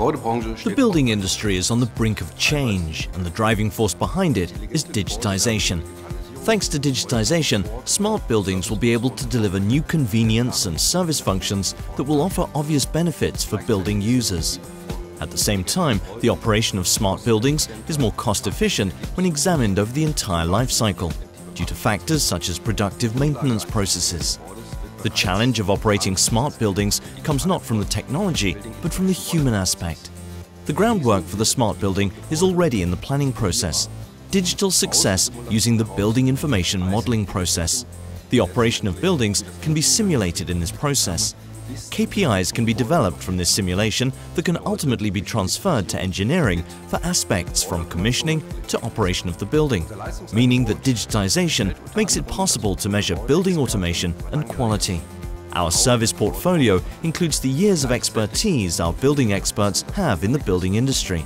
The building industry is on the brink of change, and the driving force behind it is digitization. Thanks to digitization, smart buildings will be able to deliver new convenience and service functions that will offer obvious benefits for building users. At the same time, the operation of smart buildings is more cost-efficient when examined over the entire life cycle, due to factors such as productive maintenance processes. The challenge of operating smart buildings comes not from the technology, but from the human aspect. The groundwork for the smart building is already in the planning process. Digital success using the building information modeling process. The operation of buildings can be simulated in this process. KPIs can be developed from this simulation that can ultimately be transferred to engineering for aspects from commissioning to operation of the building, meaning that digitization makes it possible to measure building automation and quality. Our service portfolio includes the years of expertise our building experts have in the building industry.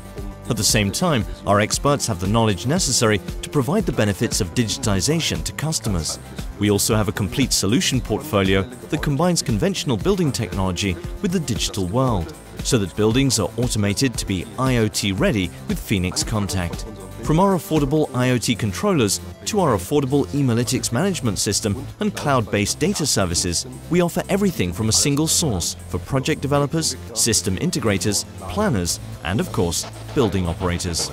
At the same time, our experts have the knowledge necessary to provide the benefits of digitization to customers. We also have a complete solution portfolio that combines conventional building technology with the digital world, so that buildings are automated to be IoT ready with Phoenix Contact. From our affordable IoT controllers to our affordable Emalytics management system and cloud-based data services, we offer everything from a single source for project developers, system integrators, planners, and of course, building operators.